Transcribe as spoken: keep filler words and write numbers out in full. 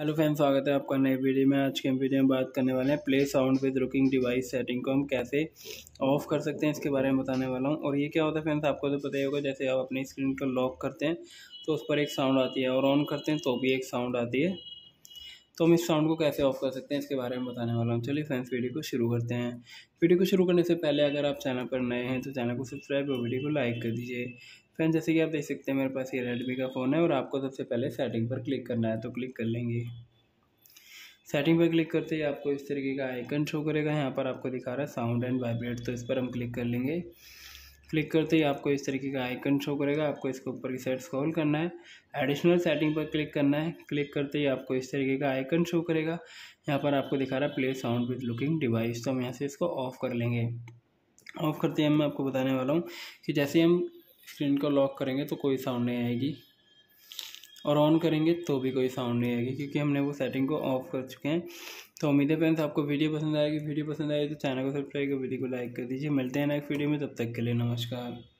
Hello friends, स्वागत है आपका नए वीडियो में। आज के वीडियो में बात करने वाले हैं play sound with रुकिंग device setting को हम कैसे ऑफ़ कर सकते हैं, इसके बारे में बताने वाला हूं। और ये क्या होता है फ्रेंड्स, आपको तो पता ही होगा, जैसे आप अपनी स्क्रीन को लॉक करते हैं तो उस पर एक साउंड आती है और ऑन करते हैं तो भी एक साउंड आती है। तो हम इस साउंड को कैसे ऑफ कर सकते हैं इसके बारे में बताने वाला हूँ। चलिए फ्रेंड्स, वीडियो को शुरू करते हैं। वीडियो को शुरू करने से पहले अगर आप चैनल पर नए हैं तो चैनल को सब्सक्राइब और वीडियो को लाइक कर दीजिए। फ्रेंड्स, जैसे कि आप देख सकते हैं मेरे पास ये रेडमी का फ़ोन है और आपको सबसे पहले सेटिंग पर क्लिक करना है, तो क्लिक कर लेंगे। सेटिंग पर क्लिक करते ही आपको इस तरीके का आइकन शो करेगा। यहाँ पर आपको दिखा रहा है साउंड एंड वाइब्रेट, तो इस पर हम क्लिक कर लेंगे। क्लिक करते ही आपको इस तरीके का आइकन शो करेगा। आपको इसके ऊपर की साइड स्क्रॉल करना है, एडिशनल सेटिंग पर क्लिक करना है। क्लिक करते ही आपको इस तरीके का आइकन शो करेगा। यहाँ पर आपको दिखा रहा है play sound with looking device, तो हम यहाँ से इसको ऑफ़ कर लेंगे। ऑफ़ करते ही मैं आपको बताने वाला हूँ कि जैसे हम स्क्रीन को लॉक करेंगे तो कोई साउंड नहीं आएगी और ऑन करेंगे तो भी कोई साउंड नहीं आएगी, क्योंकि हमने वो सेटिंग को ऑफ़ कर चुके हैं। तो उम्मीद है फ्रेंड्स आपको वीडियो पसंद आएगी। वीडियो पसंद आए तो चैनल को सब्सक्राइब कर वीडियो को लाइक कर दीजिए। मिलते हैं नेक्स्ट वीडियो में, तब तक के लिए नमस्कार।